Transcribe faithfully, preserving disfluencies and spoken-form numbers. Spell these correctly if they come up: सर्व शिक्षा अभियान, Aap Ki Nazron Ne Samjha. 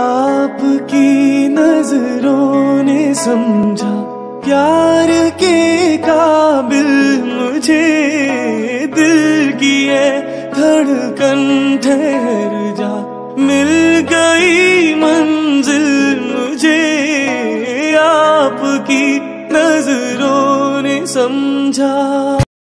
आपकी नजरों ने समझा प्यार के काबिल मुझे, दिल की ये धड़कन ठहर जा, मिल गई मंजिल मुझे, आपकी नजरों ने समझा।